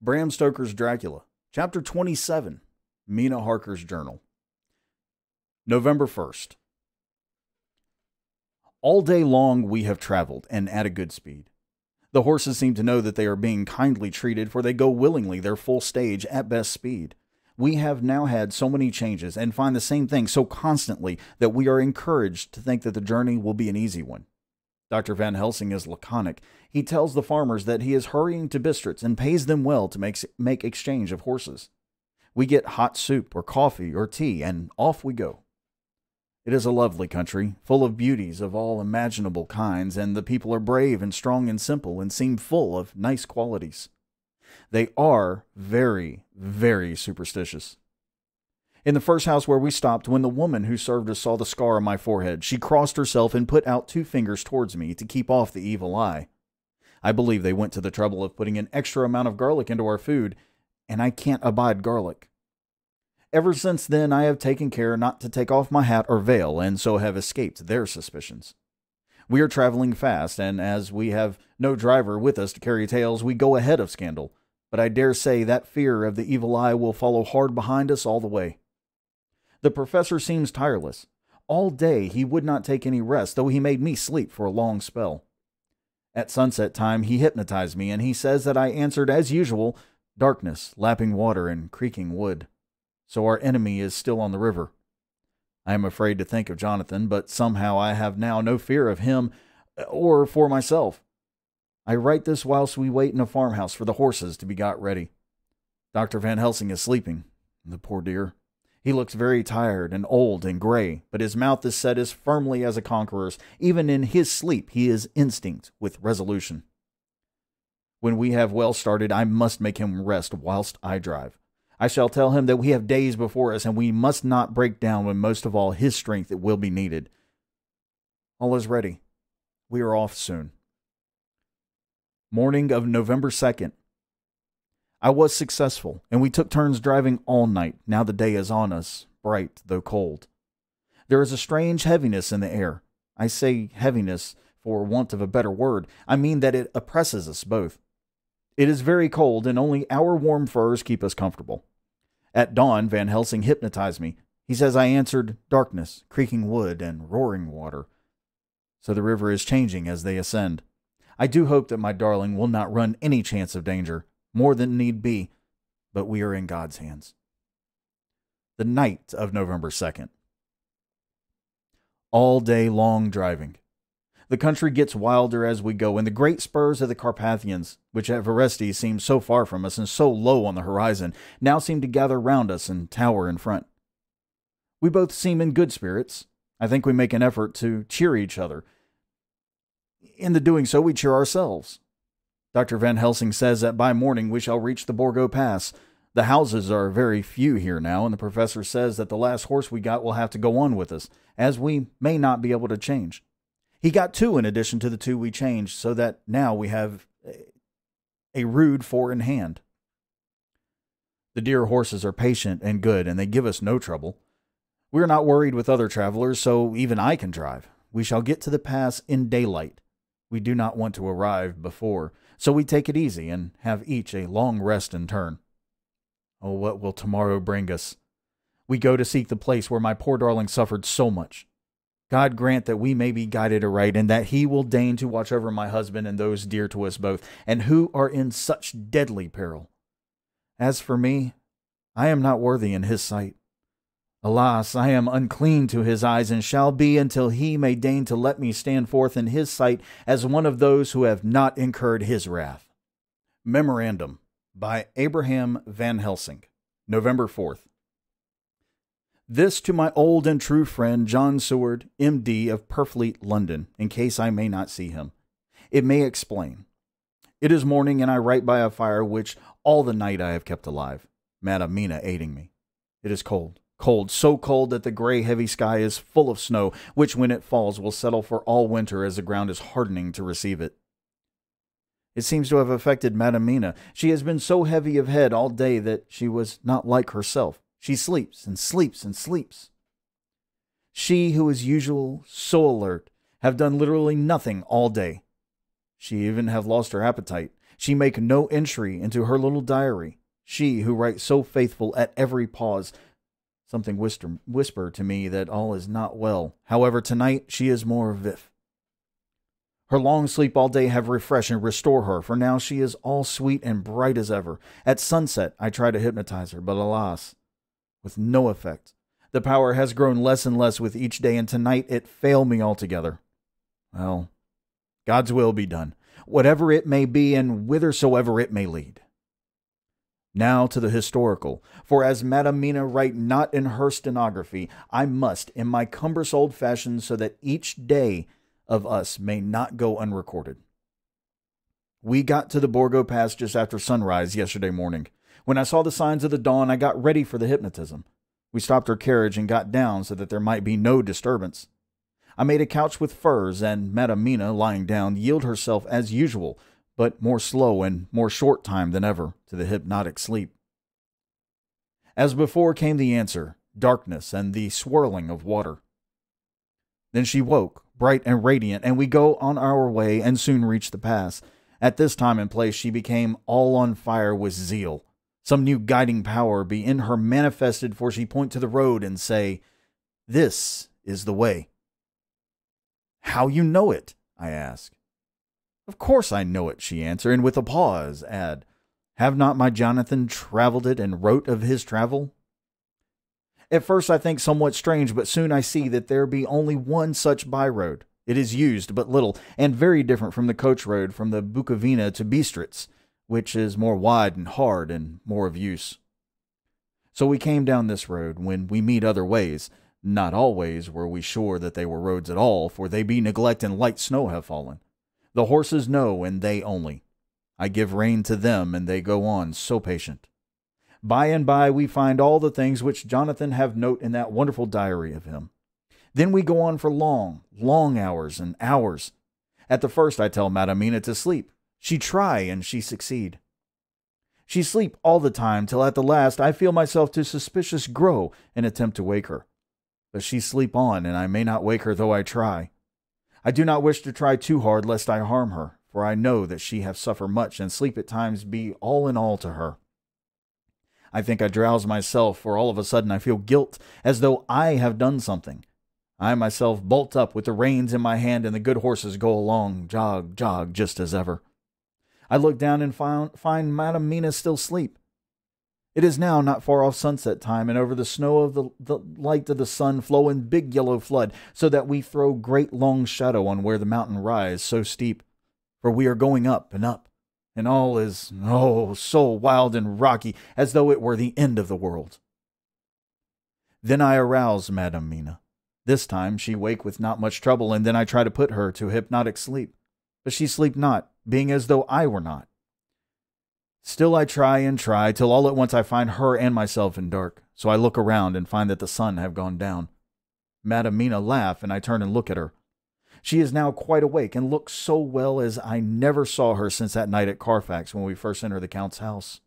Bram Stoker's Dracula, Chapter 27, Mina Harker's Journal. November 1st. All day long we have traveled, and at a good speed. The horses seem to know that they are being kindly treated, for they go willingly their full stage at best speed. We have now had so many changes, and find the same thing so constantly, that we are encouraged to think that the journey will be an easy one. Dr. Van Helsing is laconic. He tells the farmers that he is hurrying to Bistritz and pays them well to make exchange of horses. We get hot soup or coffee or tea, and off we go. It is a lovely country, full of beauties of all imaginable kinds, and the people are brave and strong and simple, and seem full of nice qualities. They are very, very superstitious. In the first house where we stopped, when the woman who served us saw the scar on my forehead, she crossed herself and put out two fingers towards me to keep off the evil eye. I believe they went to the trouble of putting an extra amount of garlic into our food, and I can't abide garlic. Ever since then I have taken care not to take off my hat or veil, and so have escaped their suspicions. We are traveling fast, and as we have no driver with us to carry tales, we go ahead of scandal, but I dare say that fear of the evil eye will follow hard behind us all the way. The professor seems tireless. All day he would not take any rest, though he made me sleep for a long spell. At sunset time he hypnotized me, and he says that I answered as usual, darkness, lapping water, and creaking wood. So our enemy is still on the river. I am afraid to think of Jonathan, but somehow I have now no fear of him or for myself. I write this whilst we wait in a farmhouse for the horses to be got ready. Dr. Van Helsing is sleeping, the poor dear. He looks very tired and old and gray, but his mouth is set as firmly as a conqueror's. Even in his sleep he is instinct with resolution. When we have well started, I must make him rest whilst I drive. I shall tell him that we have days before us, and we must not break down when most of all his strength will be needed. All is ready. We are off soon. Morning of November 2nd. I was successful, and we took turns driving all night. Now the day is on us, bright though cold. There is a strange heaviness in the air. I say heaviness for want of a better word. I mean that it oppresses us both. It is very cold, and only our warm furs keep us comfortable. At dawn, Van Helsing hypnotized me. He says I answered darkness, creaking wood, and roaring water. So the river is changing as they ascend. I do hope that my darling will not run any chance of danger, more than need be, but we are in God's hands. The night of November 2nd. All day long driving. The country gets wilder as we go, and the great spurs of the Carpathians, which at Verestes seemed so far from us and so low on the horizon, now seem to gather round us and tower in front. We both seem in good spirits. I think we make an effort to cheer each other. In the doing so, we cheer ourselves. Dr. Van Helsing says that by morning we shall reach the Borgo Pass. The houses are very few here now, and the professor says that the last horse we got will have to go on with us, as we may not be able to change. He got two in addition to the two we changed, so that now we have a rude four in hand. The dear horses are patient and good, and they give us no trouble. We are not worried with other travelers, so even I can drive. We shall get to the pass in daylight. We do not want to arrive before, so we take it easy and have each a long rest in turn. Oh, what will tomorrow bring us? We go to seek the place where my poor darling suffered so much. God grant that we may be guided aright, and that he will deign to watch over my husband and those dear to us both, and who are in such deadly peril. As for me, I am not worthy in his sight. Alas, I am unclean to his eyes, and shall be until he may deign to let me stand forth in his sight as one of those who have not incurred his wrath. Memorandum by Abraham Van Helsing, November 4th. This to my old and true friend John Seward, M.D. of Purfleet, London, in case I may not see him. It may explain. It is morning, and I write by a fire which all the night I have kept alive, Madam Mina aiding me. It is cold. Cold, so cold that the gray heavy sky is full of snow, which when it falls will settle for all winter as the ground is hardening to receive it. It seems to have affected Madam Mina. She has been so heavy of head all day that she was not like herself. She sleeps and sleeps and sleeps. She, who is usual so alert, have done literally nothing all day. She even have lost her appetite. She make no entry into her little diary. She who writes so faithful at every pause. Something whisper to me that all is not well. However, tonight she is more vif. Her long sleep all day have refreshed and restore her, for now she is all sweet and bright as ever. At sunset I try to hypnotize her, but alas, with no effect. The power has grown less and less with each day, and tonight it failed me altogether. Well, God's will be done, whatever it may be and whithersoever it may lead. Now to the historical, for as Madam Mina write not in her stenography, I must, in my cumbrous old fashion, so that each day of us may not go unrecorded. We got to the Borgo Pass just after sunrise yesterday morning. When I saw the signs of the dawn, I got ready for the hypnotism. We stopped her carriage and got down so that there might be no disturbance. I made a couch with furs, and Madam Mina, lying down, yielded herself as usual, but more slow and more short time than ever, to the hypnotic sleep. As before came the answer, darkness and the swirling of water. Then she woke, bright and radiant, and we go on our way and soon reach the pass. At this time and place she became all on fire with zeal. Some new guiding power be in her manifested, for she point to the road and say, "This is the way." "How you know it?" I ask. "Of course I know it," she answer, and with a pause add, "Have not my Jonathan travelled it and wrote of his travel?" At first I think somewhat strange, but soon I see that there be only one such by-road. It is used but little, and very different from the coach road from the Bukovina to Bistritz, which is more wide and hard and more of use. So we came down this road when we meet other ways. Not always were we sure that they were roads at all, for they be neglect and light snow have fallen. The horses know, and they only. I give rein to them, and they go on, so patient. By and by we find all the things which Jonathan have note in that wonderful diary of him. Then we go on for long, long hours and hours. At the first I tell Madam Mina to sleep. She try, and she succeed. She sleep all the time, till at the last I feel myself too suspicious grow and attempt to wake her. But she sleep on, and I may not wake her though I try. I do not wish to try too hard lest I harm her, for I know that she have suffer much, and sleep at times be all in all to her. I think I drowse myself, for all of a sudden I feel guilt, as though I have done something. I myself bolt up with the reins in my hand, and the good horses go along, jog, jog, just as ever. I look down and find Madam Mina still asleep. It is now not far off sunset time, and over the snow of the light of the sun flow in big yellow flood, so that we throw great long shadow on where the mountain rise so steep. For we are going up and up, and all is, oh, so wild and rocky, as though it were the end of the world. Then I arouse Madam Mina. This time she wake with not much trouble, and then I try to put her to hypnotic sleep. But she sleep not, being as though I were not. Still I try and try, till all at once I find her and myself in dark. So I look around and find that the sun have gone down. Madam Mina laugh, and I turn and look at her. She is now quite awake, and looks so well as I never saw her since that night at Carfax when we first entered the Count's house.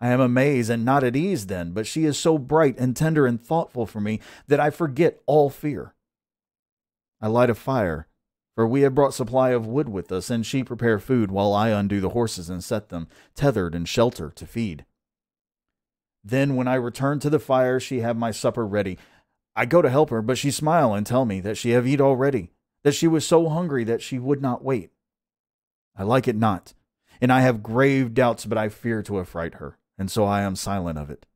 I am amazed and not at ease then, but she is so bright and tender and thoughtful for me that I forget all fear. I light a fire, for we have brought supply of wood with us, and she prepare food while I undo the horses and set them, tethered and shelter, to feed. Then when I return to the fire, she have my supper ready. I go to help her, but she smile and tell me that she have eat already, that she was so hungry that she would not wait. I like it not, and I have grave doubts, but I fear to affright her, and so I am silent of it.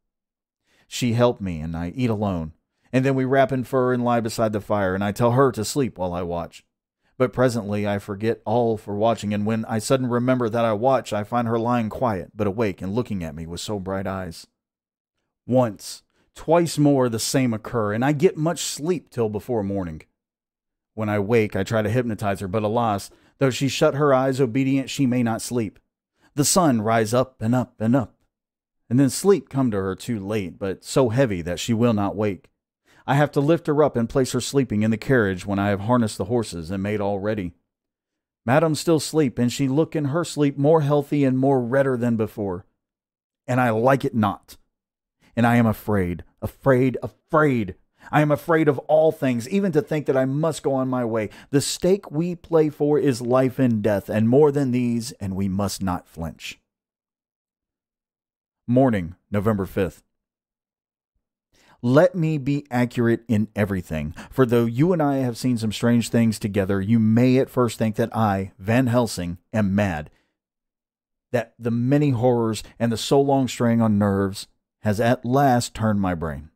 She help me, and I eat alone, and then we wrap in fur and lie beside the fire, and I tell her to sleep while I watch. But presently I forget all for watching, and when I suddenly remember that I watch, I find her lying quiet, but awake and looking at me with so bright eyes. Once, twice more the same occur, and I get much sleep till before morning. When I wake, I try to hypnotize her, but alas, though she shut her eyes obedient, she may not sleep. The sun rise up and up and up, and then sleep come to her too late, but so heavy that she will not wake. I have to lift her up and place her sleeping in the carriage when I have harnessed the horses and made all ready. Madam still sleep, and she look in her sleep more healthy and more redder than before. And I like it not. And I am afraid, afraid, afraid I am afraid of all things, even to think that I must go on my way. The stake we play for is life and death, and more than these, and we must not flinch. Morning, November 5th. Let me be accurate in everything, for though you and I have seen some strange things together, you may at first think that I, Van Helsing, am mad, that the many horrors and the so long strain on nerves has at last turned my brain.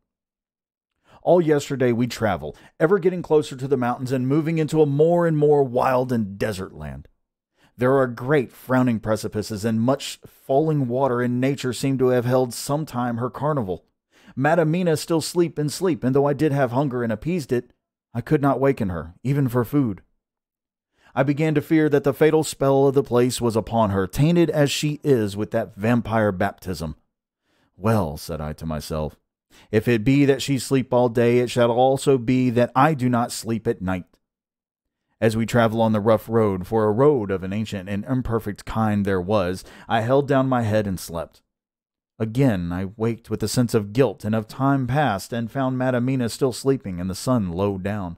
All yesterday we travel, ever getting closer to the mountains and moving into a more and more wild and desert land. There are great frowning precipices and much falling water, and nature seemed to have held some time her carnival. Madam Mina still sleep, and though I did have hunger and appeased it, I could not waken her, even for food. I began to fear that the fatal spell of the place was upon her, tainted as she is with that vampire baptism. Well, said I to myself, if it be that she sleep all day, it shall also be that I do not sleep at night. As we travel on the rough road, for a road of an ancient and imperfect kind there was, I held down my head and slept. Again I waked with a sense of guilt and of time past, and found Madam Mina still sleeping and the sun low down.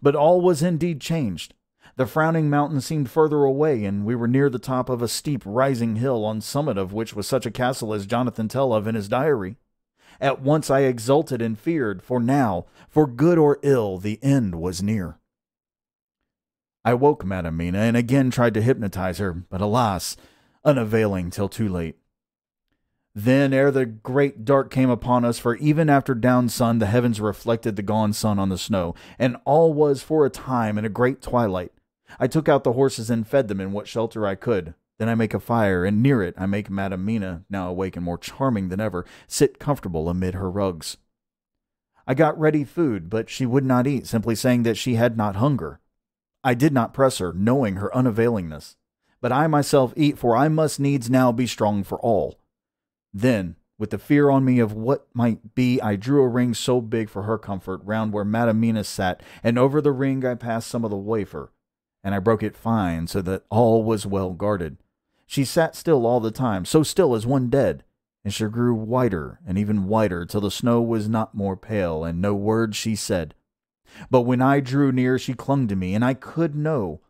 But all was indeed changed. The frowning mountain seemed further away, and we were near the top of a steep rising hill, on summit of which was such a castle as Jonathan tells of in his diary. At once I exulted and feared, for now, for good or ill, the end was near. I woke Madam Mina, and again tried to hypnotize her, but alas, unavailing till too late. Then, ere the great dark came upon us, for even after down sun the heavens reflected the gone sun on the snow, and all was for a time in a great twilight. I took out the horses and fed them in what shelter I could. Then I make a fire, and near it I make Madam Mina, now awake and more charming than ever, sit comfortable amid her rugs. I got ready food, but she would not eat, simply saying that she had not hunger. I did not press her, knowing her unavailingness. But I myself eat, for I must needs now be strong for all. Then, with the fear on me of what might be, I drew a ring so big for her comfort round where Madam Mina sat, and over the ring I passed some of the wafer, and I broke it fine so that all was well guarded. She sat still all the time, so still as one dead, and she grew whiter and even whiter till the snow was not more pale, and no word she said. But when I drew near, she clung to me, and I could know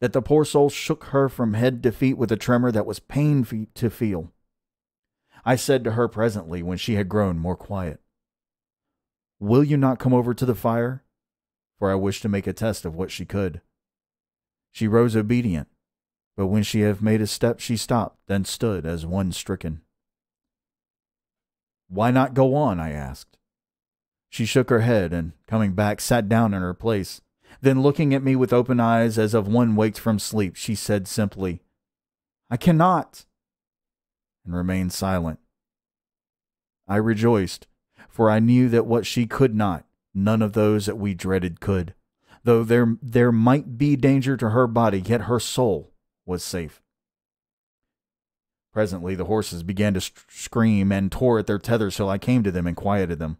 that the poor soul shook her from head to feet with a tremor that was painful to feel. I said to her presently, when she had grown more quiet, "Will you not come over to the fire?" For I wished to make a test of what she could. She rose obedient, but when she had made a step she stopped, then stood as one stricken. "Why not go on?" I asked. She shook her head, and coming back sat down in her place. Then, looking at me with open eyes as of one waked from sleep, she said simply, "I cannot," and remained silent. I rejoiced, for I knew that what she could not, none of those that we dreaded could. Though there might be danger to her body, yet her soul was safe. Presently the horses began to scream and tore at their tethers till I came to them and quieted them.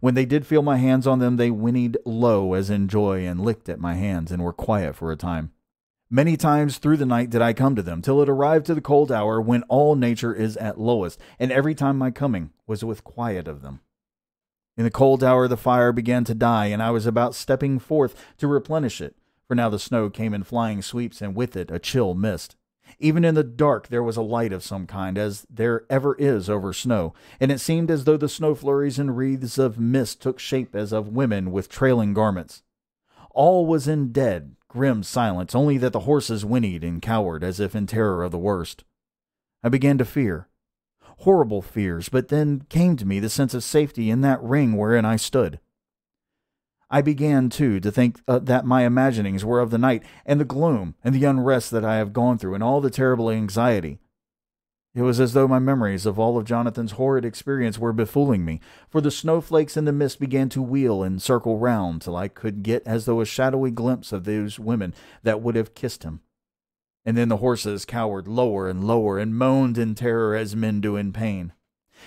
When they did feel my hands on them, they whinnied low as in joy, and licked at my hands, and were quiet for a time. Many times through the night did I come to them, till it arrived to the cold hour when all nature is at lowest, and every time my coming was with quiet of them. In the cold hour the fire began to die, and I was about stepping forth to replenish it, for now the snow came in flying sweeps, and with it a chill mist. Even in the dark there was a light of some kind, as there ever is over snow, and it seemed as though the snow flurries and wreaths of mist took shape as of women with trailing garments. All was in dead, grim silence, only that the horses whinnied and cowered as if in terror of the worst. I began to fear, horrible fears, but then came to me the sense of safety in that ring wherein I stood. I began, too, to think that my imaginings were of the night, and the gloom, and the unrest that I have gone through, and all the terrible anxiety. It was as though my memories of all of Jonathan's horrid experience were befooling me, for the snowflakes and the mist began to wheel and circle round till I could get as though a shadowy glimpse of those women that would have kissed him. And then the horses cowered lower and lower, and moaned in terror as men do in pain.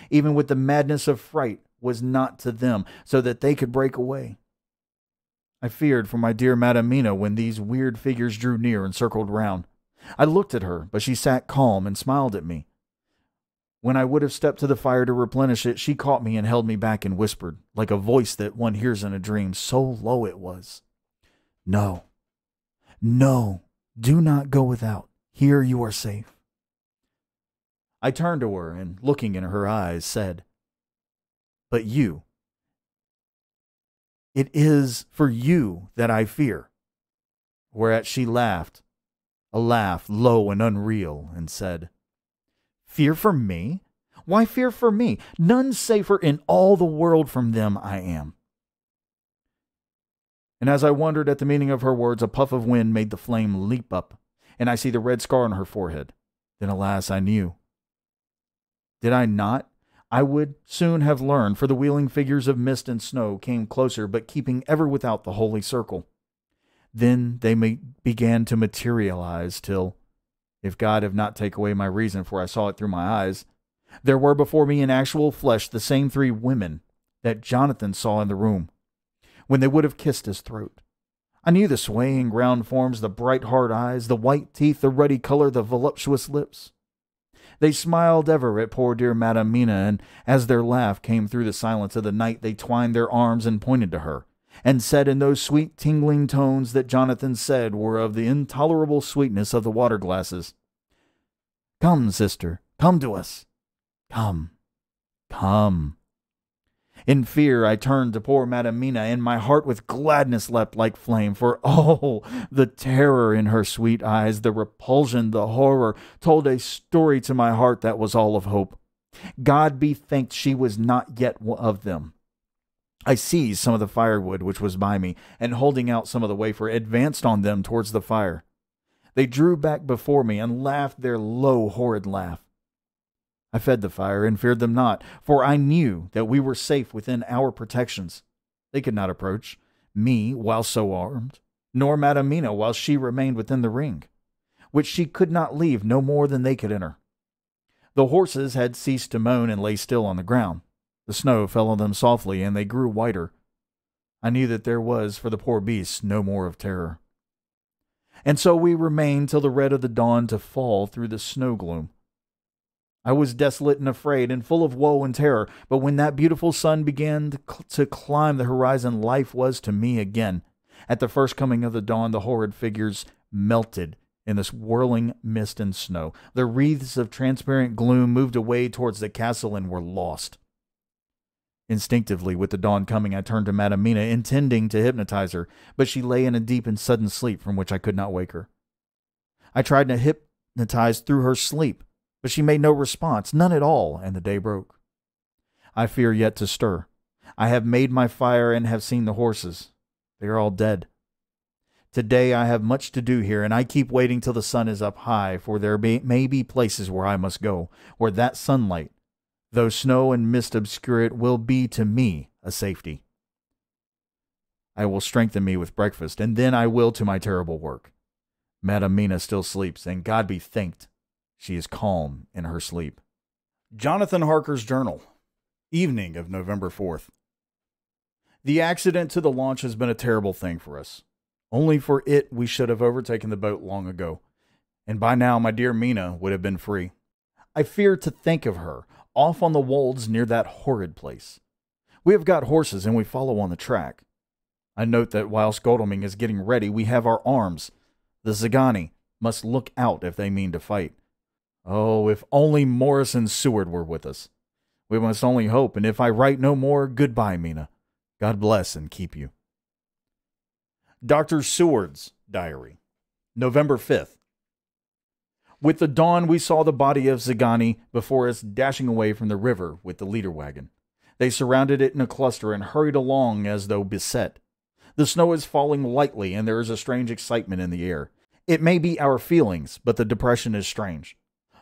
Even with the madness of fright was not to them, so that they could break away. I feared for my dear Madam Mina when these weird figures drew near and circled round. I looked at her, but she sat calm and smiled at me. When I would have stepped to the fire to replenish it, she caught me and held me back and whispered, like a voice that one hears in a dream, so low it was. No, no, do not go without. Here you are safe. I turned to her and, looking in her eyes, said, But you. It is for you that I fear. Whereat she laughed, a laugh low and unreal, and said, Fear for me? Why fear for me? None safer in all the world from them I am. And as I wondered at the meaning of her words, a puff of wind made the flame leap up, and I see the red scar on her forehead. Then, alas, I knew. Did I not? I would soon have learned, for the wheeling figures of mist and snow came closer, but keeping ever without the holy circle. Then they began to materialize till, if God have not taken away my reason, for I saw it through my eyes, there were before me in actual flesh the same three women that Jonathan saw in the room, when they would have kissed his throat. I knew the swaying round forms, the bright hard eyes, the white teeth, the ruddy color, the voluptuous lips. They smiled ever at poor dear Madam Mina, and as their laugh came through the silence of the night, they twined their arms and pointed to her, and said in those sweet tingling tones that Jonathan said were of the intolerable sweetness of the water glasses, Come, sister, come to us. Come, come. In fear I turned to poor Madam Mina, and my heart with gladness leapt like flame, for oh, the terror in her sweet eyes, the repulsion, the horror, told a story to my heart that was all of hope. God be thanked she was not yet of them. I seized some of the firewood which was by me, and holding out some of the wafer, advanced on them towards the fire. They drew back before me, and laughed their low, horrid laugh. I fed the fire and feared them not, for I knew that we were safe within our protections. They could not approach me while so armed, nor Madam Mina while she remained within the ring, which she could not leave no more than they could enter. The horses had ceased to moan and lay still on the ground. The snow fell on them softly, and they grew whiter. I knew that there was, for the poor beasts, no more of terror. And so we remained till the red of the dawn to fall through the snow gloom. I was desolate and afraid and full of woe and terror, but when that beautiful sun began to climb the horizon, life was to me again. At the first coming of the dawn, the horrid figures melted in this whirling mist and snow. The wreaths of transparent gloom moved away towards the castle and were lost. Instinctively, with the dawn coming, I turned to Madam Mina, intending to hypnotize her, but she lay in a deep and sudden sleep from which I could not wake her. I tried to hypnotize through her sleep, but she made no response, none at all, and the day broke. I fear yet to stir. I have made my fire and have seen the horses. They are all dead. Today I have much to do here, and I keep waiting till the sun is up high, for there may be places where I must go, where that sunlight, though snow and mist obscure it, will be to me a safety. I will strengthen me with breakfast, and then I will to my terrible work. Madam Mina still sleeps, and God be thanked, she is calm in her sleep. Jonathan Harker's Journal, evening of November 4th. The accident to the launch has been a terrible thing for us. Only for it we should have overtaken the boat long ago, and by now my dear Mina would have been free. I fear to think of her, off on the wolds near that horrid place. We have got horses, and we follow on the track. I note that whilst Godalming is getting ready, we have our arms. The Szgany must look out if they mean to fight. Oh, if only Morris and Seward were with us. We must only hope, and if I write no more, goodbye, Mina. God bless and keep you. Dr. Seward's Diary, November 5th. With the dawn, we saw the body of Szgany before us dashing away from the river with the leader wagon. They surrounded it in a cluster and hurried along as though beset. The snow is falling lightly, and there is a strange excitement in the air. It may be our feelings, but the depression is strange.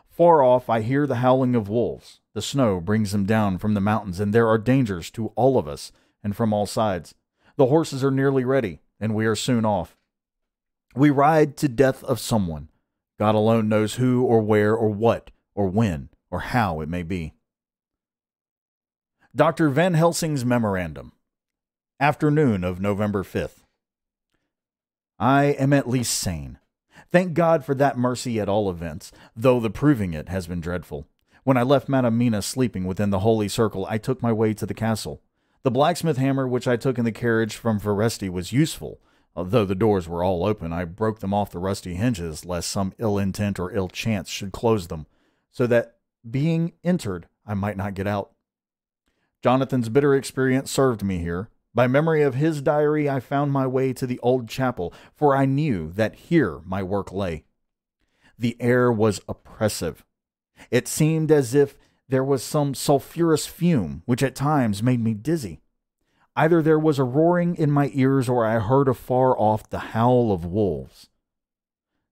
Far off, I hear the howling of wolves. The snow brings them down from the mountains, and there are dangers to all of us, and from all sides. The horses are nearly ready, and we are soon off. We ride to death of someone. God alone knows who, or where, or what, or when, or how it may be. Dr. Van Helsing's Memorandum, afternoon of November 5th. I am at least sane. Thank God for that mercy at all events, though the proving it has been dreadful. When I left Madam Mina sleeping within the holy circle, I took my way to the castle. The blacksmith hammer which I took in the carriage from Verestes was useful. Although the doors were all open, I broke them off the rusty hinges, lest some ill intent or ill chance should close them, so that, being entered, I might not get out. Jonathan's bitter experience served me here. By memory of his diary, I found my way to the old chapel, for I knew that here my work lay. The air was oppressive. It seemed as if there was some sulphurous fume, which at times made me dizzy. Either there was a roaring in my ears, or I heard afar off the howl of wolves.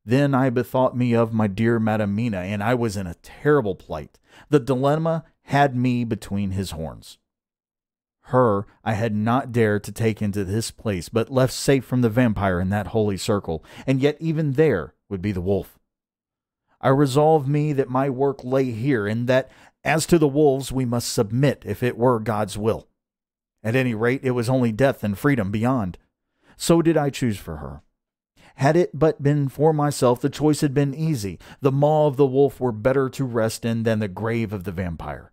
Then I bethought me of my dear Madam Mina, and I was in a terrible plight. The dilemma had me between his horns. Her I had not dared to take into this place, but left safe from the vampire in that holy circle, and yet even there would be the wolf. I resolved me that my work lay here, and that as to the wolves, we must submit if it were God's will. At any rate, it was only death and freedom beyond. So did I choose for her. Had it but been for myself, the choice had been easy. The maw of the wolf were better to rest in than the grave of the vampire.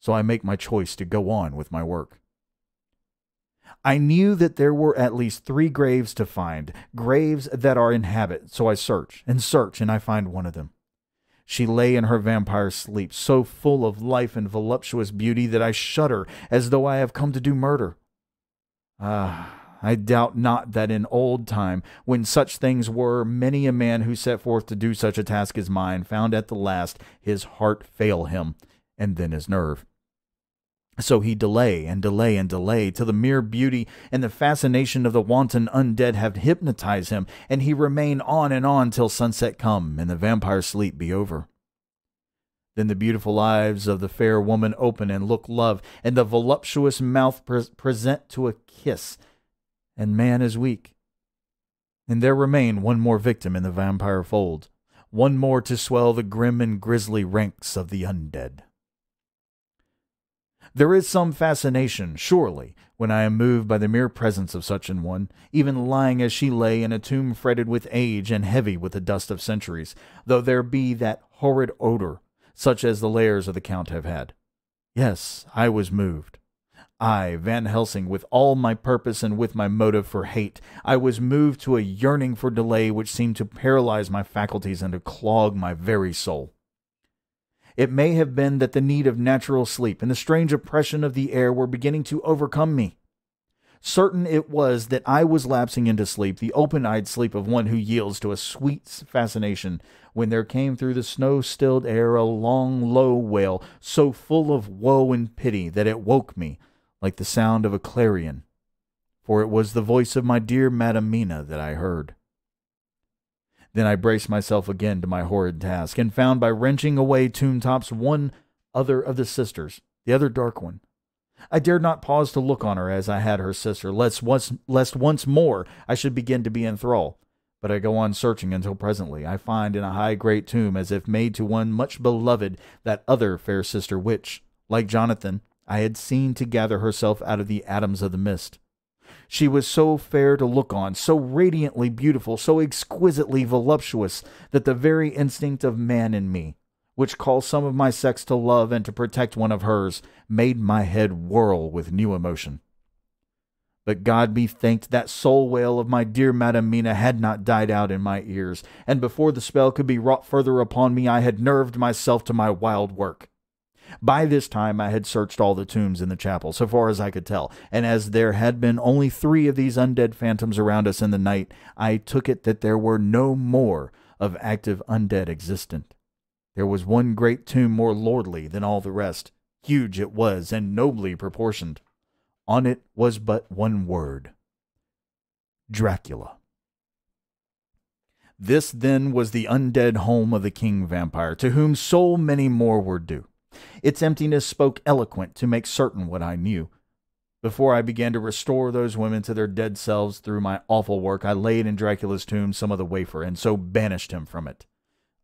So I make my choice to go on with my work. I knew that there were at least 3 graves to find, graves that are inhabited, so I search, and I find one of them. She lay in her vampire sleep, so full of life and voluptuous beauty that I shudder as though I have come to do murder. I doubt not that in old time, when such things were, many a man who set forth to do such a task as mine found at the last his heart fail him, and then his nerve. So he delay and delay and delay, till the mere beauty and the fascination of the wanton undead have hypnotized him, and he remain on and on till sunset come and the vampire sleep be over. Then the beautiful eyes of the fair woman open and look love, and the voluptuous mouth present to a kiss, and man is weak. And there remain one more victim in the vampire fold, one more to swell the grim and grisly ranks of the undead. There is some fascination, surely, when I am moved by the mere presence of such an one, even lying as she lay in a tomb fretted with age and heavy with the dust of centuries, though there be that horrid odor, such as the lairs of the Count have had. Yes, I was moved. I, Van Helsing, with all my purpose and with my motive for hate, I was moved to a yearning for delay which seemed to paralyze my faculties and to clog my very soul. It may have been that the need of natural sleep and the strange oppression of the air were beginning to overcome me. Certain it was that I was lapsing into sleep, the open-eyed sleep of one who yields to a sweet fascination, when there came through the snow-stilled air a long, low wail, so full of woe and pity that it woke me like the sound of a clarion, for it was the voice of my dear Madam Mina that I heard. Then I braced myself again to my horrid task, and found by wrenching away tomb-tops one other of the sisters, the other dark one. I dared not pause to look on her as I had her sister, lest once more I should begin to be in thrall. But I go on searching until presently I find in a high great tomb, as if made to one much beloved, that other fair sister which, like Jonathan, I had seen to gather herself out of the atoms of the mist. She was so fair to look on, so radiantly beautiful, so exquisitely voluptuous, that the very instinct of man in me, which calls some of my sex to love and to protect one of hers, made my head whirl with new emotion. But God be thanked, that soul wail of my dear Madam Mina had not died out in my ears, and before the spell could be wrought further upon me, I had nerved myself to my wild work. By this time I had searched all the tombs in the chapel, so far as I could tell, and as there had been only 3 of these undead phantoms around us in the night, I took it that there were no more of active undead existent. There was one great tomb more lordly than all the rest. Huge it was, and nobly proportioned. On it was but one word: Dracula. This, then, was the undead home of the king vampire, to whom so many more were due. Its emptiness spoke eloquent to make certain what I knew. Before I began to restore those women to their dead selves through my awful work, I laid in Dracula's tomb some of the wafer, and so banished him from it,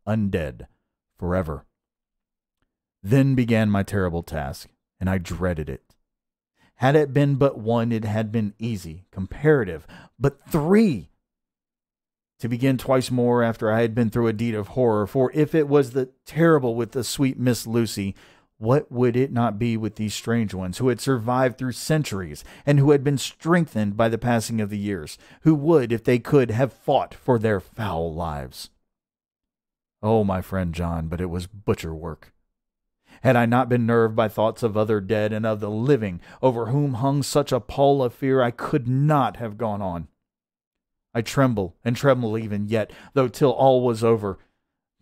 undead, forever. Then began my terrible task, and I dreaded it. Had it been but one, it had been easy, comparative, but 3! to begin twice more after I had been through a deed of horror, for if it was the terrible with the sweet Miss Lucy, what would it not be with these strange ones who had survived through centuries and who had been strengthened by the passing of the years, who would, if they could, have fought for their foul lives? Oh, my friend John, but it was butcher work. Had I not been nerved by thoughts of other dead and of the living, over whom hung such a pall of fear, I could not have gone on. I tremble and tremble even yet, though till all was over,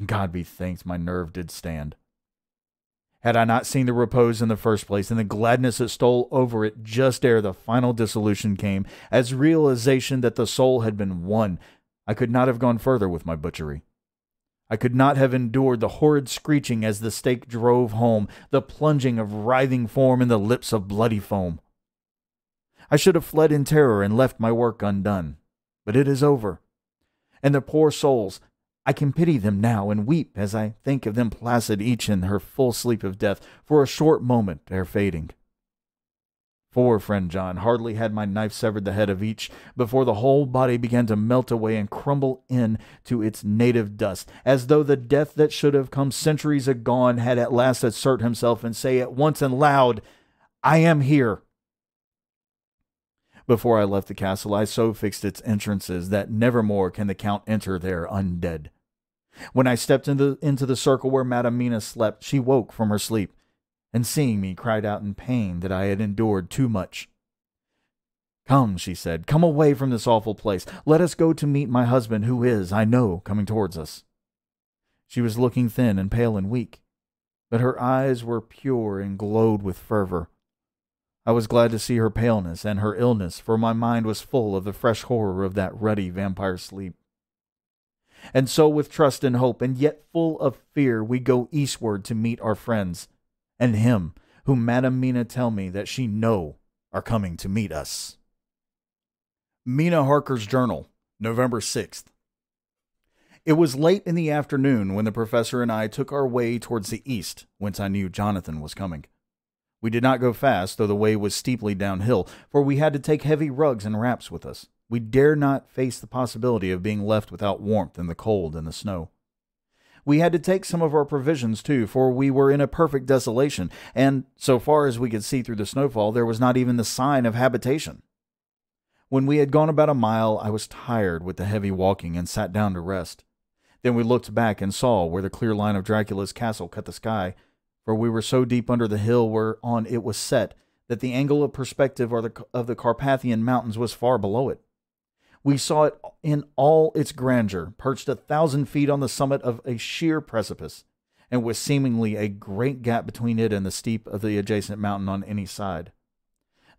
God be thanked, my nerve did stand. Had I not seen the repose in the first place and the gladness that stole over it just ere the final dissolution came, as realization that the soul had been won, I could not have gone further with my butchery. I could not have endured the horrid screeching as the stake drove home, the plunging of writhing form in the lips of bloody foam. I should have fled in terror and left my work undone, but it is over. And the poor souls, I can pity them now and weep as I think of them placid each in her full sleep of death for a short moment ere fading. For, friend John, hardly had my knife severed the head of each before the whole body began to melt away and crumble in to its native dust, as though the death that should have come centuries agone had at last assert himself and say at once and loud, I am here. Before I left the castle, I so fixed its entrances that nevermore can the count enter there undead. When I stepped into the circle where Madam Mina slept, she woke from her sleep, and seeing me, cried out in pain that I had endured too much. Come, she said, come away from this awful place. Let us go to meet my husband, who is, I know, coming towards us. She was looking thin and pale and weak, but her eyes were pure and glowed with fervor. I was glad to see her paleness and her illness, for my mind was full of the fresh horror of that ruddy vampire sleep. And so with trust and hope, and yet full of fear, we go eastward to meet our friends, and him whom Madam Mina tell me that she know are coming to meet us. Mina Harker's Journal, November 6th. It was late in the afternoon when the professor and I took our way towards the east, whence I knew Jonathan was coming. We did not go fast, though the way was steeply downhill, for we had to take heavy rugs and wraps with us. We dare not face the possibility of being left without warmth in the cold and the snow. We had to take some of our provisions, too, for we were in a perfect desolation, and, so far as we could see through the snowfall, there was not even the sign of habitation. When we had gone about a mile, I was tired with the heavy walking and sat down to rest. Then we looked back and saw where the clear line of Dracula's castle cut the sky, for we were so deep under the hill whereon it was set that the angle of perspective of the Carpathian mountains was far below it. We saw it in all its grandeur, perched 1,000 feet on the summit of a sheer precipice, and with seemingly a great gap between it and the steep of the adjacent mountain on any side.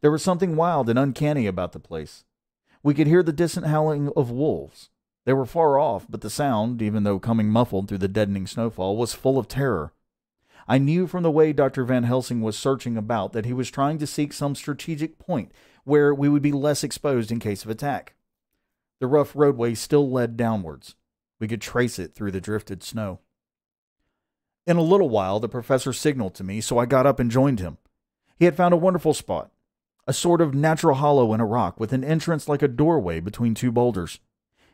There was something wild and uncanny about the place. We could hear the distant howling of wolves. They were far off, but the sound, even though coming muffled through the deadening snowfall, was full of terror. I knew from the way Dr. Van Helsing was searching about that he was trying to seek some strategic point where we would be less exposed in case of attack. The rough roadway still led downwards. We could trace it through the drifted snow. In a little while, the professor signaled to me, so I got up and joined him. He had found a wonderful spot, a sort of natural hollow in a rock with an entrance like a doorway between two boulders.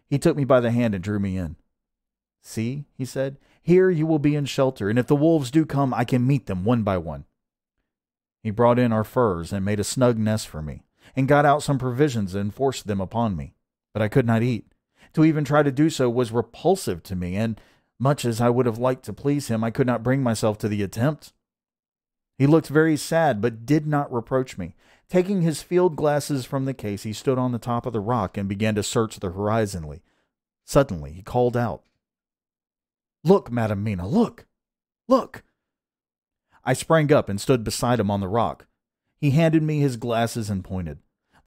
He took me by the hand and drew me in. See, he said, here you will be in shelter, and if the wolves do come, I can meet them one by one. He brought in our furs and made a snug nest for me, and got out some provisions and forced them upon me. But I could not eat. To even try to do so was repulsive to me, and much as I would have liked to please him, I could not bring myself to the attempt. He looked very sad, but did not reproach me. Taking his field glasses from the case, he stood on the top of the rock and began to search the horizonly. Suddenly, he called out, "Look, Madam Mina, look! Look!" I sprang up and stood beside him on the rock. He handed me his glasses and pointed.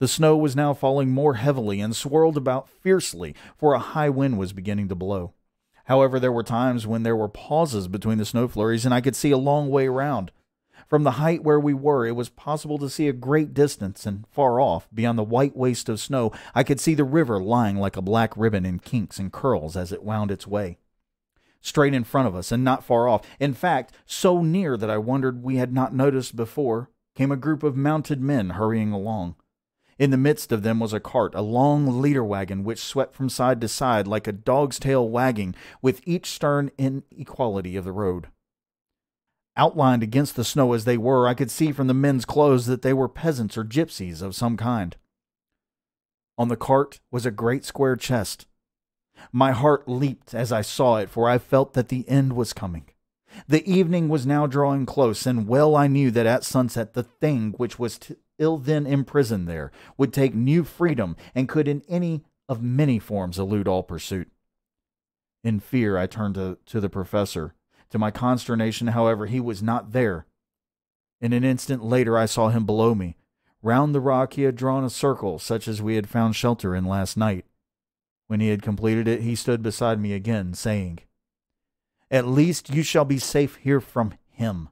The snow was now falling more heavily and swirled about fiercely, for a high wind was beginning to blow. However, there were times when there were pauses between the snow flurries, and I could see a long way round. From the height where we were, it was possible to see a great distance, and far off, beyond the white waste of snow, I could see the river lying like a black ribbon in kinks and curls as it wound its way. Straight in front of us, and not far off, in fact, so near that I wondered we had not noticed before, came a group of mounted men hurrying along. In the midst of them was a cart, a long leader wagon, which swept from side to side like a dog's tail wagging, with each stern inequality of the road. Outlined against the snow as they were, I could see from the men's clothes that they were peasants or gypsies of some kind. On the cart was a great square chest. My heart leaped as I saw it, for I felt that the end was coming. The evening was now drawing close, and well I knew that at sunset the thing which was till then imprisoned there would take new freedom and could in any of many forms elude all pursuit. In fear I turned to the professor. To my consternation, however, he was not there. In an instant later I saw him below me. Round the rock he had drawn a circle, such as we had found shelter in last night. When he had completed it, he stood beside me again, saying, "At least you shall be safe here from him."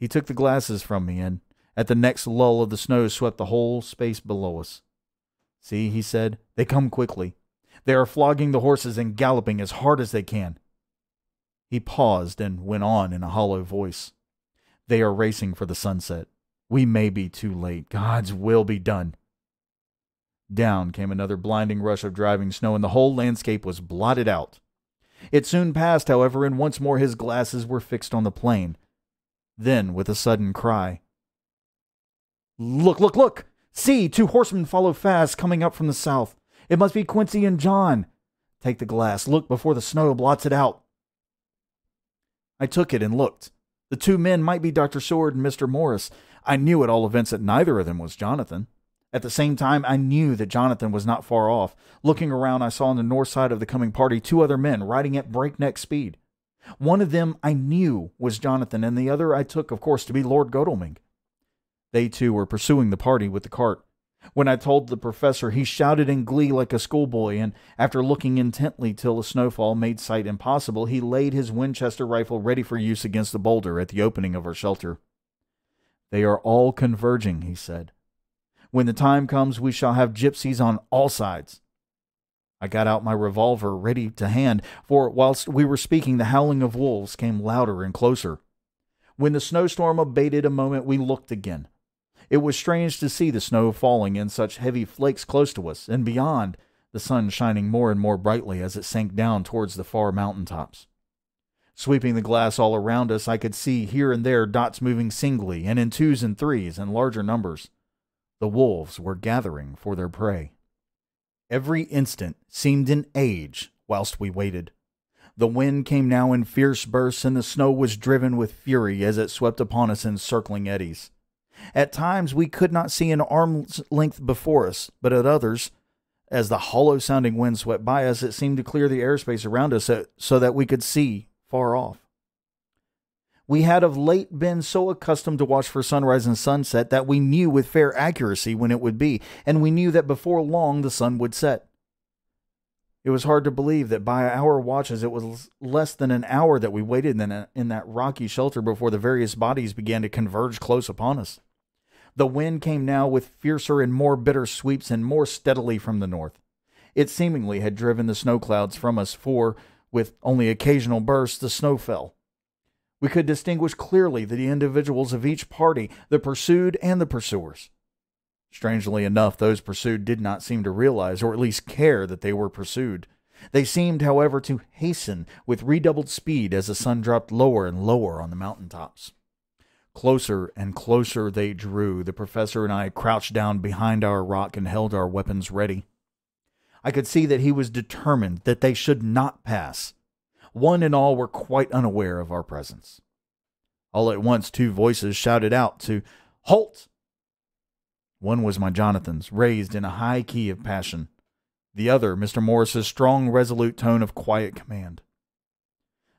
He took the glasses from me, and at the next lull of the snow swept the whole space below us. "See," he said, "they come quickly. They are flogging the horses and galloping as hard as they can." He paused and went on in a hollow voice. "They are racing for the sunset. We may be too late. God's will be done." Down came another blinding rush of driving snow, and the whole landscape was blotted out. It soon passed, however, and once more his glasses were fixed on the plain. Then, with a sudden cry, "Look, look, look! See, two horsemen follow fast, coming up from the south. It must be Quincey and John. Take the glass. Look before the snow blots it out." I took it and looked. The two men might be Dr. Seward and Mr. Morris. I knew at all events that neither of them was Jonathan. At the same time, I knew that Jonathan was not far off. Looking around, I saw on the north side of the coming party two other men riding at breakneck speed. One of them I knew was Jonathan, and the other I took, of course, to be Lord Godalming. They too were pursuing the party with the cart. When I told the professor, he shouted in glee like a schoolboy, and after looking intently till a snowfall made sight impossible, he laid his Winchester rifle ready for use against the boulder at the opening of our shelter. "They are all converging," he said. "When the time comes, we shall have gypsies on all sides." I got out my revolver ready to hand, for whilst we were speaking, the howling of wolves came louder and closer. When the snowstorm abated a moment, we looked again. It was strange to see the snow falling in such heavy flakes close to us, and beyond, the sun shining more and more brightly as it sank down towards the far mountain tops. Sweeping the glass all around us, I could see here and there dots moving singly, and in twos and threes, and larger numbers. The wolves were gathering for their prey. Every instant seemed an age whilst we waited. The wind came now in fierce bursts, and the snow was driven with fury as it swept upon us in circling eddies. At times we could not see an arm's length before us, but at others, as the hollow-sounding wind swept by us, it seemed to clear the airspace around us so that we could see far off. We had of late been so accustomed to watch for sunrise and sunset that we knew with fair accuracy when it would be, and we knew that before long the sun would set. It was hard to believe that by our watches it was less than an hour that we waited in that rocky shelter before the various bodies began to converge close upon us. The wind came now with fiercer and more bitter sweeps and more steadily from the north. It seemingly had driven the snow clouds from us, for, with only occasional bursts, the snow fell. We could distinguish clearly the individuals of each party, the pursued and the pursuers. Strangely enough, those pursued did not seem to realize, or at least care, that they were pursued. They seemed, however, to hasten with redoubled speed as the sun dropped lower and lower on the mountain tops. Closer and closer they drew. The professor and I crouched down behind our rock and held our weapons ready. I could see that he was determined that they should not pass. One and all were quite unaware of our presence. All at once, two voices shouted out to halt. One was my Jonathan's, raised in a high key of passion. The other, Mr. Morris's strong, resolute tone of quiet command.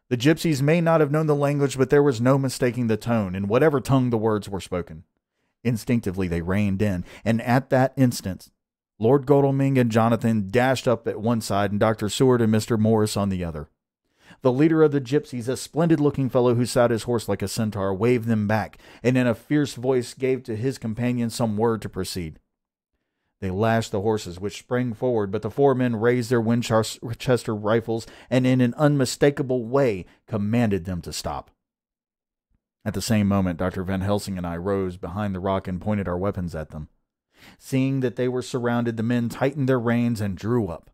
The gypsies may not have known the language, but there was no mistaking the tone, in whatever tongue the words were spoken. Instinctively they reined in, and at that instant, Lord Godalming and Jonathan dashed up at one side, and Dr. Seward and Mr. Morris on the other. The leader of the gypsies, a splendid-looking fellow who sat his horse like a centaur, waved them back, and in a fierce voice gave to his companion some word to proceed. They lashed the horses, which sprang forward, but the four men raised their Winchester rifles and in an unmistakable way commanded them to stop. At the same moment, Dr. Van Helsing and I rose behind the rock and pointed our weapons at them. Seeing that they were surrounded, the men tightened their reins and drew up.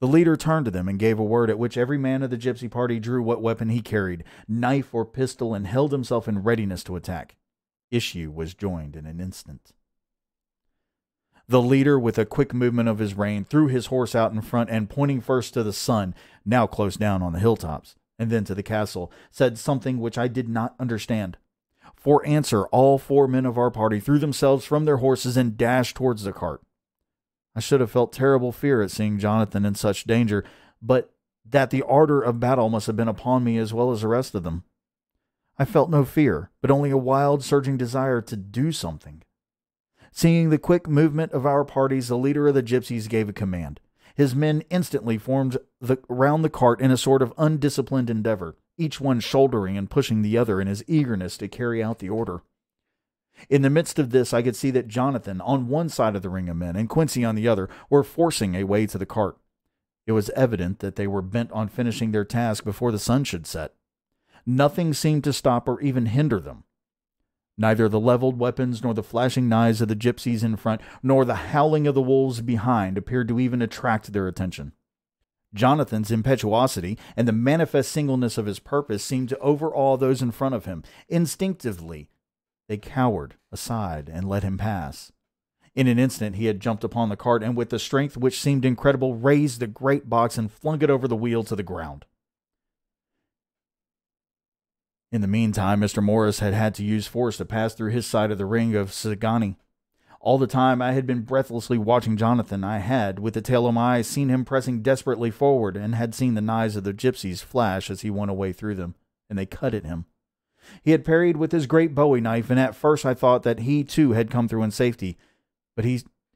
The leader turned to them and gave a word, at which every man of the gypsy party drew what weapon he carried, knife or pistol, and held himself in readiness to attack. Issue was joined in an instant. The leader, with a quick movement of his rein, threw his horse out in front and, pointing first to the sun, now close down on the hilltops, and then to the castle, said something which I did not understand. For answer, all four men of our party threw themselves from their horses and dashed towards the cart. I should have felt terrible fear at seeing Jonathan in such danger, but that the ardor of battle must have been upon me as well as the rest of them. I felt no fear, but only a wild, surging desire to do something. Seeing the quick movement of our parties, the leader of the gypsies gave a command. His men instantly formed round the cart in a sort of undisciplined endeavor, each one shouldering and pushing the other in his eagerness to carry out the order. In the midst of this, I could see that Jonathan, on one side of the ring of men, and Quincey on the other, were forcing a way to the cart. It was evident that they were bent on finishing their task before the sun should set. Nothing seemed to stop or even hinder them. Neither the leveled weapons nor the flashing knives of the gypsies in front, nor the howling of the wolves behind, appeared to even attract their attention. Jonathan's impetuosity and the manifest singleness of his purpose seemed to overawe those in front of him. Instinctively, they cowered aside and let him pass. In an instant he had jumped upon the cart and, with a strength which seemed incredible, raised the great box and flung it over the wheel to the ground. In the meantime, Mr. Morris had to use force to pass through his side of the ring of Szgany. All the time I had been breathlessly watching Jonathan. I had, with the tail of my eye, seen him pressing desperately forward, and had seen the knives of the gypsies flash as he went away through them, and they cut at him. He had parried with his great bowie knife, and at first I thought that he too had come through in safety. But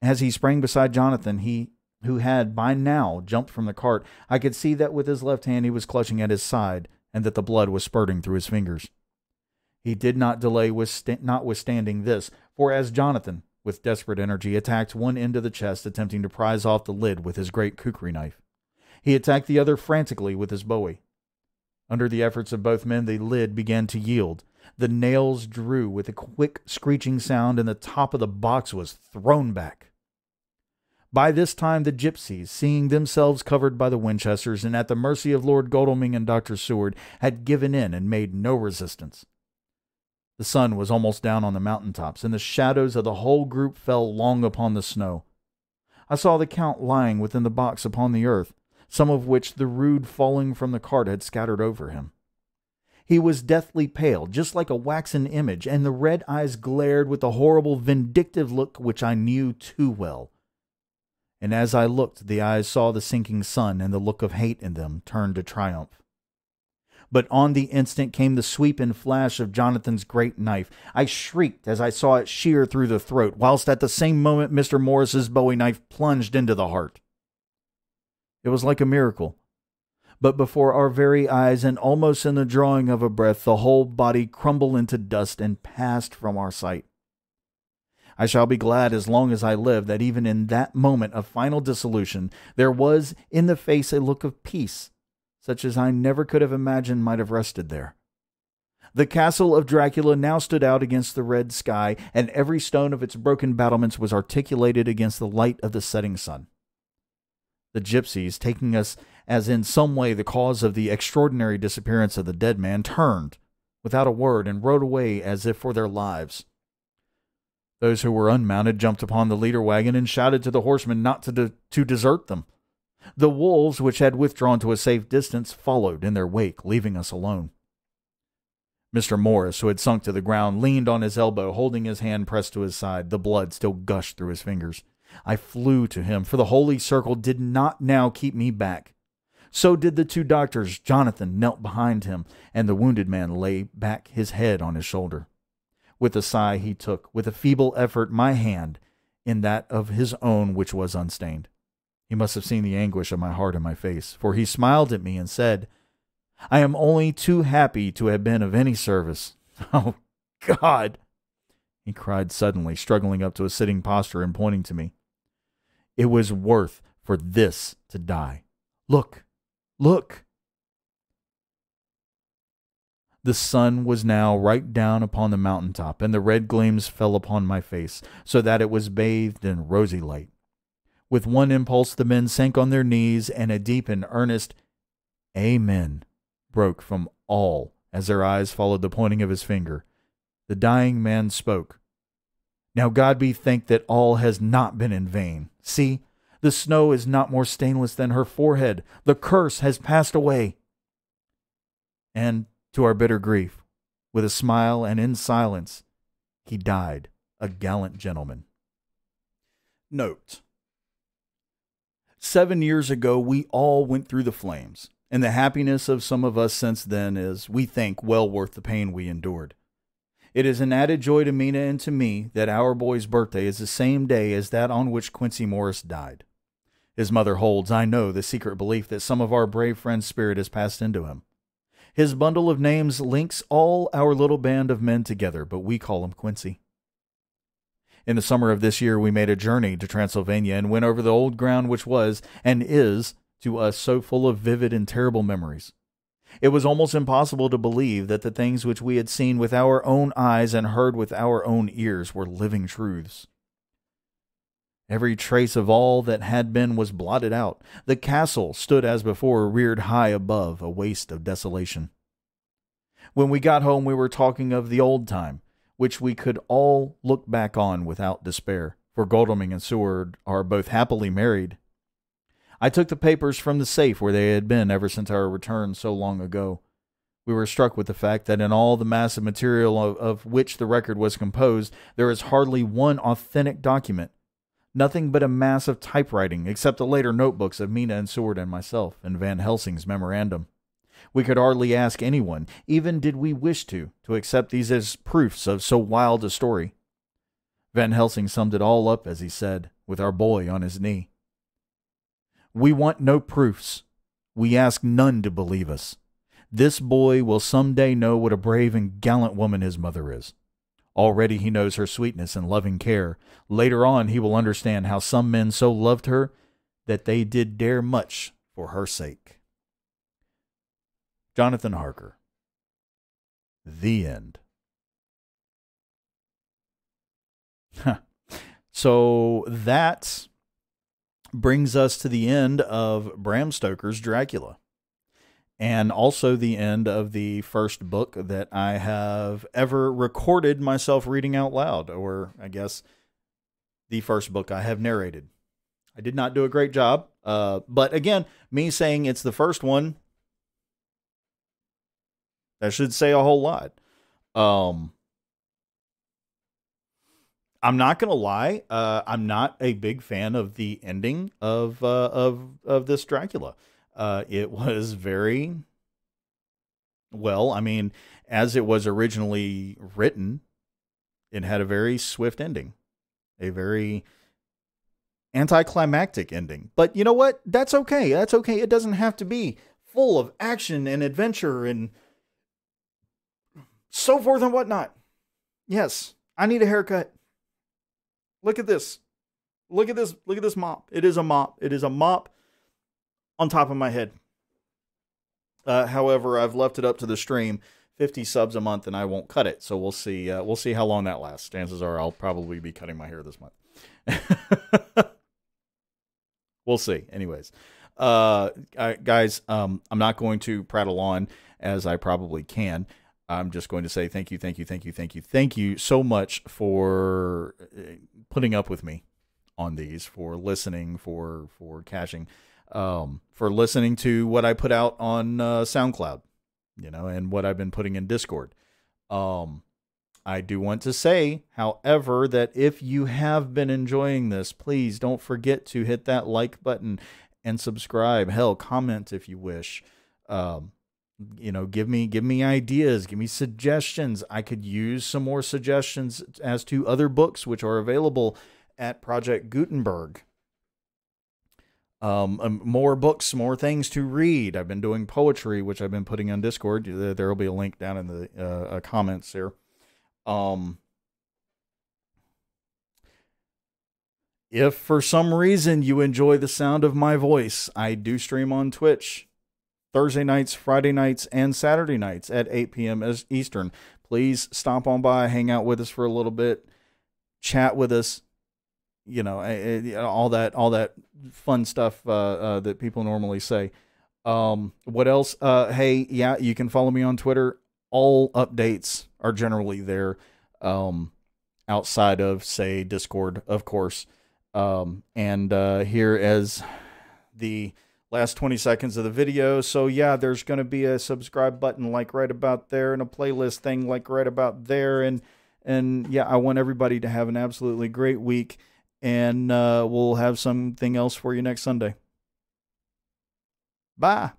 as he sprang beside Jonathan, who had by now jumped from the cart, I could see that with his left hand he was clutching at his side, and that the blood was spurting through his fingers. He did not delay, notwithstanding this, for as Jonathan, with desperate energy, attacked one end of the chest, attempting to prise off the lid with his great kukri knife, he attacked the other frantically with his bowie. Under the efforts of both men, the lid began to yield. The nails drew with a quick screeching sound, and the top of the box was thrown back. By this time the gypsies, seeing themselves covered by the Winchesters and at the mercy of Lord Godalming and Dr. Seward, had given in and made no resistance. The sun was almost down on the mountaintops, and the shadows of the whole group fell long upon the snow. I saw the Count lying within the box upon the earth, some of which the rude falling from the cart had scattered over him. He was deathly pale, just like a waxen image, and the red eyes glared with a horrible, vindictive look which I knew too well. And as I looked, the eyes saw the sinking sun, and the look of hate in them turned to triumph. But on the instant came the sweep and flash of Jonathan's great knife. I shrieked as I saw it shear through the throat, whilst at the same moment Mr. Morris's bowie knife plunged into the heart. It was like a miracle. But before our very eyes, and almost in the drawing of a breath, the whole body crumbled into dust and passed from our sight. I shall be glad as long as I live that even in that moment of final dissolution there was in the face a look of peace, such as I never could have imagined might have rested there. The castle of Dracula now stood out against the red sky, and every stone of its broken battlements was articulated against the light of the setting sun. The gypsies, taking us as in some way the cause of the extraordinary disappearance of the dead man, turned without a word and rode away as if for their lives. Those who were unmounted jumped upon the leader wagon and shouted to the horsemen not to desert them. The wolves, which had withdrawn to a safe distance, followed in their wake, leaving us alone. Mr. Morris, who had sunk to the ground, leaned on his elbow, holding his hand pressed to his side. The blood still gushed through his fingers. I flew to him, for the holy circle did not now keep me back. So did the two doctors. Jonathan knelt behind him, and the wounded man lay back, his head on his shoulder. With a sigh he took, with a feeble effort, my hand in that of his own which was unstained. He must have seen the anguish of my heart in my face, for he smiled at me and said, "I am only too happy to have been of any service." "Oh, God!" he cried suddenly, struggling up to a sitting posture and pointing to me. "It was worth for this to die. Look! Look!" The sun was now right down upon the mountaintop, and the red gleams fell upon my face, so that it was bathed in rosy light. With one impulse the men sank on their knees, and a deep and earnest "Amen" broke from all as their eyes followed the pointing of his finger. The dying man spoke. "Now God be thanked that all has not been in vain. See, the snow is not more stainless than her forehead. The curse has passed away." And to our bitter grief, with a smile and in silence, he died, a gallant gentleman. Note: 7 years ago, we all went through the flames, and the happiness of some of us since then is, we think, well worth the pain we endured. It is an added joy to Mina and to me that our boy's birthday is the same day as that on which Quincey Morris died. His mother holds, I know, the secret belief that some of our brave friend's spirit has passed into him. His bundle of names links all our little band of men together, but we call him Quincey. In the summer of this year, we made a journey to Transylvania and went over the old ground which was, and is, to us so full of vivid and terrible memories. It was almost impossible to believe that the things which we had seen with our own eyes and heard with our own ears were living truths. Every trace of all that had been was blotted out. The castle stood as before, reared high above, a waste of desolation. When we got home, we were talking of the old time, which we could all look back on without despair, for Godalming and Seward are both happily married. I took the papers from the safe where they had been ever since our return so long ago. We were struck with the fact that in all the mass of material of which the record was composed, there is hardly one authentic document, nothing but a mass of typewriting, except the later notebooks of Mina and Seward and myself, and Van Helsing's memorandum. We could hardly ask anyone, even did we wish to accept these as proofs of so wild a story. Van Helsing summed it all up, as he said, with our boy on his knee. "We want no proofs. We ask none to believe us. This boy will some day know what a brave and gallant woman his mother is. Already he knows her sweetness and loving care. Later on he will understand how some men so loved her that they did dare much for her sake." Jonathan Harker. The end. Huh. So that brings us to the end of Bram Stoker's Dracula, and also the end of the first book that I have ever recorded myself reading out loud, or I guess the first book I have narrated. I did not do a great job, but again, me saying it's the first one, that should say a whole lot. I'm not gonna lie. I'm not a big fan of the ending of this Dracula. It was very well. I mean, as it was originally written, it had a very swift ending, a very anticlimactic ending. But you know what? That's okay. That's okay. It doesn't have to be full of action and adventure and so forth and whatnot. Yes, I need a haircut. Look at this. Look at this. Look at this mop. It is a mop. It is a mop on top of my head. However, I've left it up to the stream. 50 subs a month, and I won't cut it. So we'll see. We'll see how long that lasts. Chances are I'll probably be cutting my hair this month. We'll see. Anyways, guys, I'm not going to prattle on as I probably can. I'm just going to say thank you, thank you, thank you, thank you, thank you so much for putting up with me on these, for listening, for caching, for listening to what I put out on SoundCloud, you know, and what I've been putting in Discord. I do want to say, however, that if you have been enjoying this, please don't forget to hit that like button and subscribe. Hell, comment if you wish. You know, give me ideas, give me suggestions. I could use some more suggestions as to other books which are available at Project Gutenberg. More books, more things to read. I've been doing poetry, which I've been putting on Discord. There will be a link down in the comments there. If for some reason you enjoy the sound of my voice, I do stream on Twitch. Thursday nights, Friday nights, and Saturday nights at 8 p.m. Eastern. Please stop on by, hang out with us for a little bit, chat with us, you know, all that fun stuff that people normally say. What else? Hey, yeah, you can follow me on Twitter. All updates are generally there, outside of, say, Discord, of course. Here is the last 20 seconds of the video. So yeah, there's going to be a subscribe button like right about there, and a playlist thing like right about there. And yeah, I want everybody to have an absolutely great week, and we'll have something else for you next Sunday. Bye.